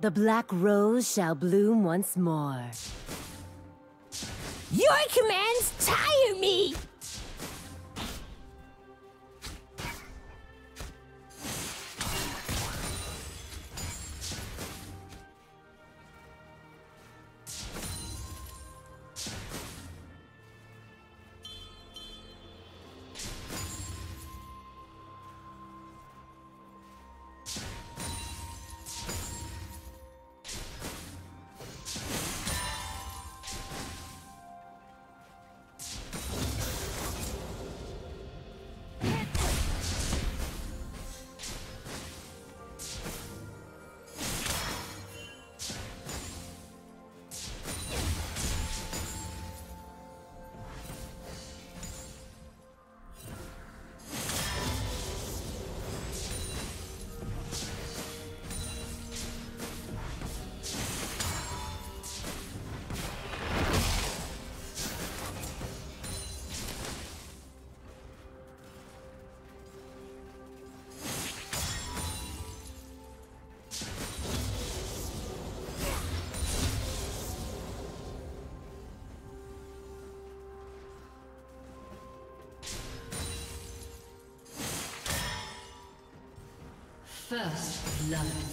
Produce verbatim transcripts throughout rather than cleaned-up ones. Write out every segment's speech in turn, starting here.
The black rose shall bloom once more. Your commands tire me! First love.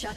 Shut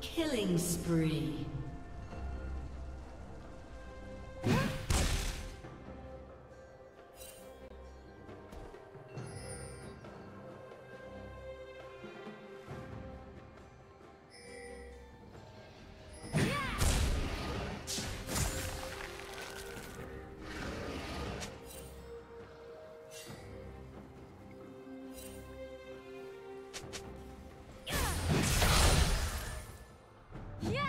Killing spree. Yeah!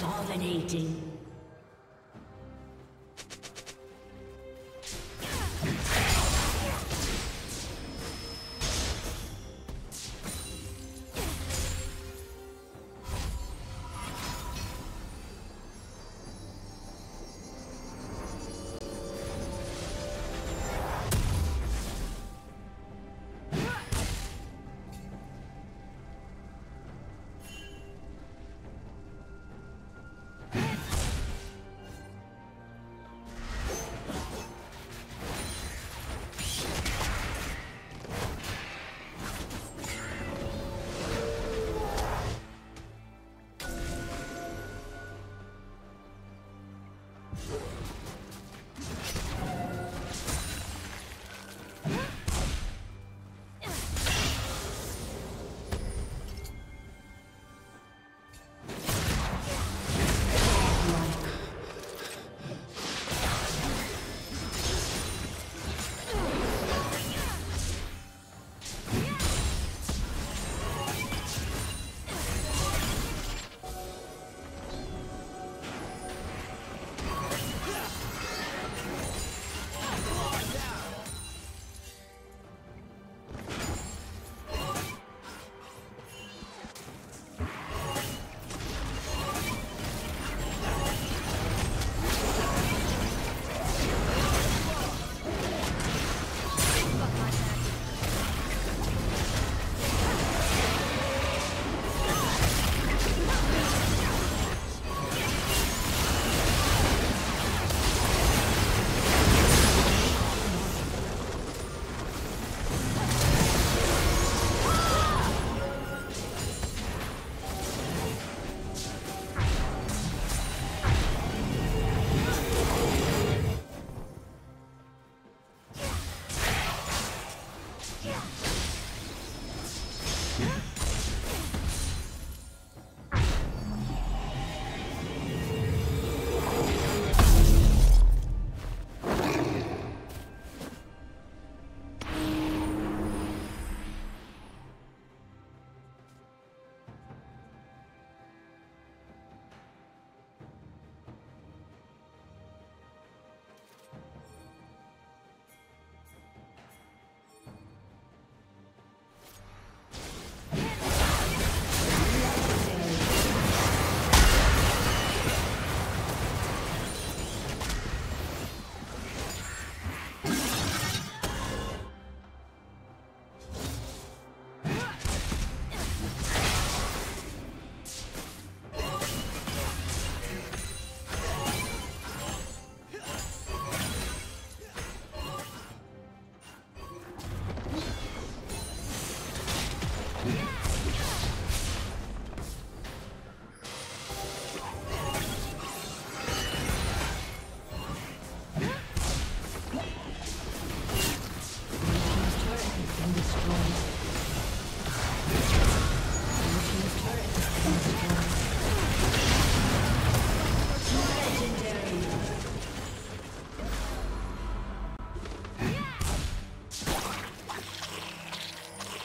Dominating.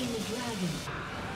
slain the dragon.